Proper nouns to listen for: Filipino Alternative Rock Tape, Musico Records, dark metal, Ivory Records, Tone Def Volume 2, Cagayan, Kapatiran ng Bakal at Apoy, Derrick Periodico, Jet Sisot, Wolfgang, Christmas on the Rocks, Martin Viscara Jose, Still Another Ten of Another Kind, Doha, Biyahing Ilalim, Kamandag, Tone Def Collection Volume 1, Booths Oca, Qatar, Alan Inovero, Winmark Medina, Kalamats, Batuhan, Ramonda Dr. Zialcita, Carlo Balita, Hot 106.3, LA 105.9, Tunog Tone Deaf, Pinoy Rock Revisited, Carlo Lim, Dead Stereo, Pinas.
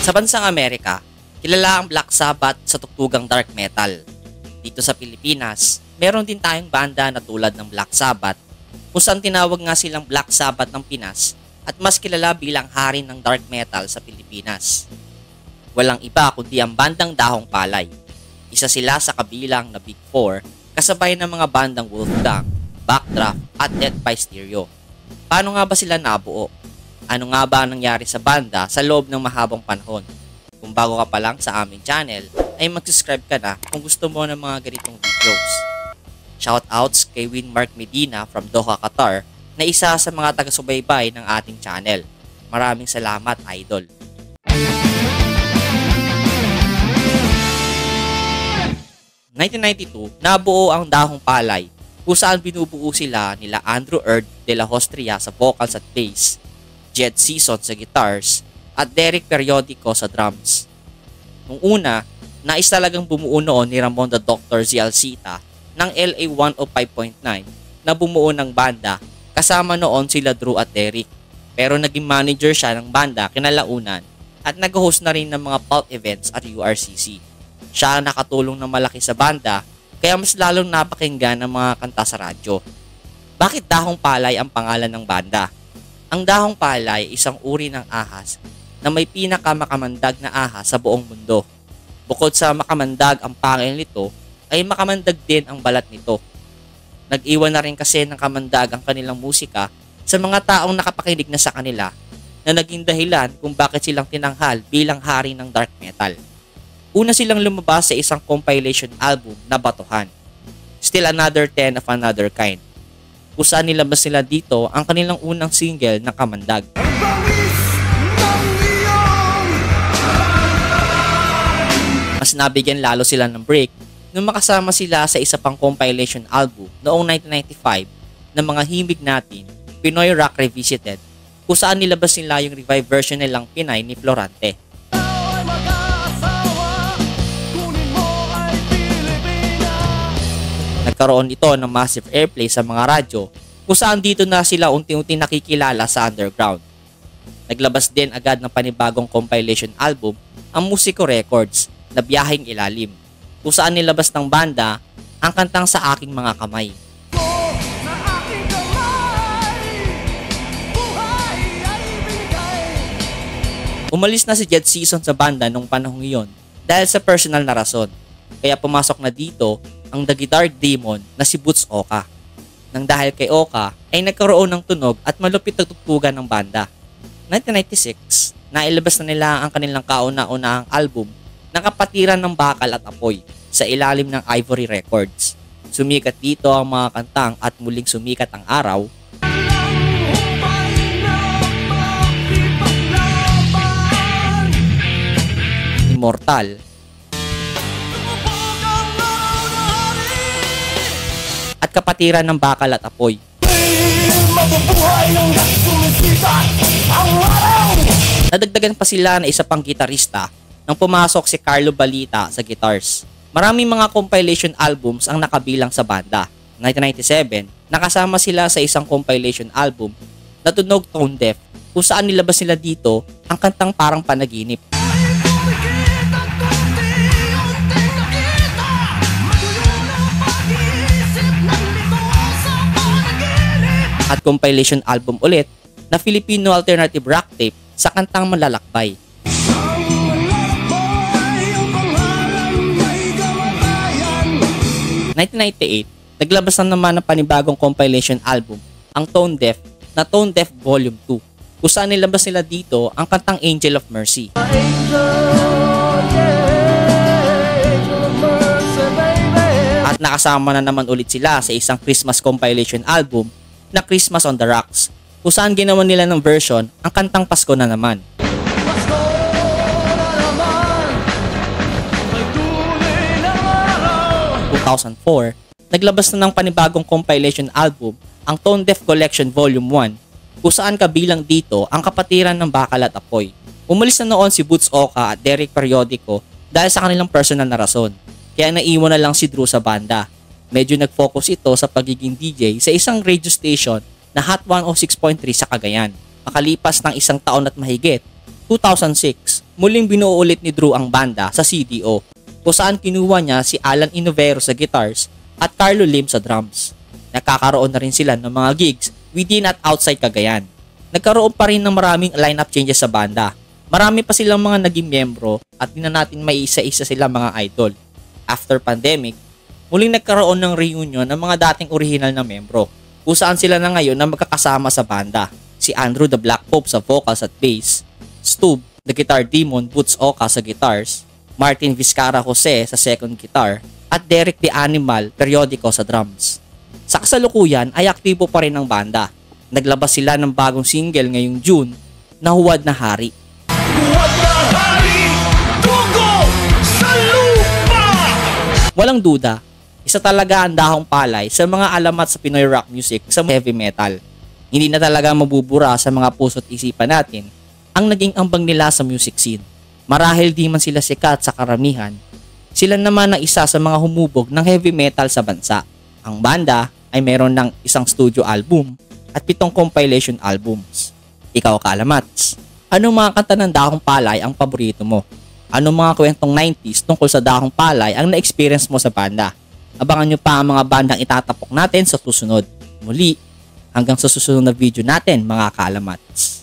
Sa bansang Amerika, kilala ang Black Sabbath sa tugtugang dark metal. Dito sa Pilipinas, meron din tayong banda na tulad ng Black Sabbath, kung saan tinawag nga silang Black Sabbath ng Pinas at mas kilala bilang hari ng dark metal sa Pilipinas. Walang iba kundi ang bandang Dahong Palay. Isa sila sa kabilang na Big Four kasabay ng mga bandang Wolfgang, Backdraft at Dead Stereo. Paano nga ba sila nabuo? Ano nga ba nangyari sa banda sa loob ng mahabang panahon? Kung bago ka pa lang sa aming channel, ay mag-subscribe ka na kung gusto mo ng mga ganitong videos. Shoutouts kay Winmark Medina from Doha, Qatar na isa sa mga taga-subaybay ng ating channel. Maraming salamat, idol! Noong 1992, nabuo ang Dahong Palay kung saan binubuo sila nila Andrew Dela Hostria sa vocals at bass, Jet Sisot sa guitars, at Derrick Periodico sa drums. Nung una, nais talagang bumuo noon ni Ramonda Dr. Zialcita ng LA 105.9 na bumuo ng banda, kasama noon sila Drew at Derrick. Pero naging manager siya ng banda kinalaunan at nag-host na rin ng mga pulp events at URCC. Siya nakatulong na malaki sa banda kaya mas lalong napakinggan ng mga kanta sa radyo. Bakit Dahong Palay ang pangalan ng banda? Ang Dahong Palay ay isang uri ng ahas na may pinakamakamandang na ahas sa buong mundo. Bukod sa makamandag ang pangil nito, ay makamandag din ang balat nito. Nag-iwan na rin kasi ng kamandag ang kanilang musika sa mga taong nakapakinig na sa kanila na naging dahilan kung bakit silang tinanghal bilang hari ng dark metal. Una silang lumabas sa isang compilation album na Batuhan, Still Another Ten of Another Kind, kung saan nilabas nila dito ang kanilang unang single na Kamandag. Mas nabigyan lalo sila ng break nung makasama sila sa isa pang compilation album noong 1995 na mga himig natin, Pinoy Rock Revisited, kung saan nilabas nila yung revive version nilang Pinay ni Florante. Nagkaroon ito ng massive airplay sa mga radyo kung saan dito na sila unti-unti nakikilala sa underground. Naglabas din agad ng panibagong compilation album ang Musico Records na Biyahing Ilalim, kung saan nilabas ng banda ang kantang Sa Aking Mga Kamay. Umalis na si Jet Sisot sa banda nung panahong iyon dahil sa personal na rason, kaya pumasok na dito ang The Guitar Demon na si Booths Oca. Nang dahil kay Oca ay nagkaroon ng tunog at malupit na tugtugan ng banda. 1996, nailabas na nila ang kanilang kauna-unahang album ng Kapatiran ng Bakal at Apoy sa ilalim ng Ivory Records. Sumikat dito ang mga kantang At Muling Sumikat ang Araw, Immortal, at Kapatiran ng Bakal at Apoy. Nadagdagan pa sila na isa pang gitarista nang pumasok si Carlo Balita sa guitars. Maraming mga compilation albums ang nakabilang sa banda. 1997, nakasama sila sa isang compilation album na Tunog Tone Deaf, kung saan nilabas nila dito ang kantang Parang Panaginip. At compilation album ulit na Filipino Alternative Rock Tape sa kantang Malalakbay. Noong 1998, naglabas na naman ng panibagong compilation album, ang Tone Def na Tone Def Volume 2, kung saan nilabas nila dito ang kantang Angel of Mercy. At nakasama na naman ulit sila sa isang Christmas compilation album na Christmas on the Rocks, kung saan ginawa nila ng version ang kantang Pasko na Naman. Noong 2004, naglabas na ng panibagong compilation album ang Tone Def Collection Volume 1, kung saan kabilang dito ang Kapatiran ng Bakal at Apoy. Umalis na noon si Booths Oca at Derrick Periodico dahil sa kanilang personal na rason, kaya naiwan na lang si Drew sa banda. Medyo nag-focus ito sa pagiging DJ sa isang radio station na Hot 106.3 sa Cagayan. Makalipas ng isang taon at mahigit, 2006, muling binuulit ni Drew ang banda sa CDO, kung saan kinuha niya si Alan Inovero sa guitars at Carlo Lim sa drums. Nakakaroon na rin sila ng mga gigs within at outside Cagayan. Nagkaroon pa rin ng maraming lineup changes sa banda. Marami pa silang mga naging miyembro at din na natin maiisa-isa silang mga idol. After pandemic, muling nagkaroon ng reunion ng mga dating orihinal na miyembro, kung saan sila na ngayon na magkakasama sa banda. Si Andrew the Black Pope sa vocals at bass, Stub the Guitar Demon Booths Oca sa guitars, Martin Viscara Jose sa second guitar, at Derrick the Animal Periodico sa drums. Sa kasalukuyan ay aktibo pa rin ang banda. Naglabas sila ng bagong single ngayong June na Huwad na Hari. Walang duda, isa talaga ang Dahong Palay sa mga alamat sa Pinoy rock music sa heavy metal. Hindi na talaga mabubura sa mga puso't isipan natin ang naging ambag nila sa music scene. Marahil di man sila sikat sa karamihan, sila naman ang isa sa mga humubog ng heavy metal sa bansa. Ang banda ay meron ng isang studio album at 7 compilation albums. Ikaw, Kalamats, anong mga kanta ng Dahong Palay ang paborito mo? Anong mga kwentong 90s tungkol sa Dahong Palay ang na-experience mo sa banda? Abangan nyo pa ang mga bandang itatapok natin sa susunod. Muli, hanggang sa susunod na video natin, mga Kalamats.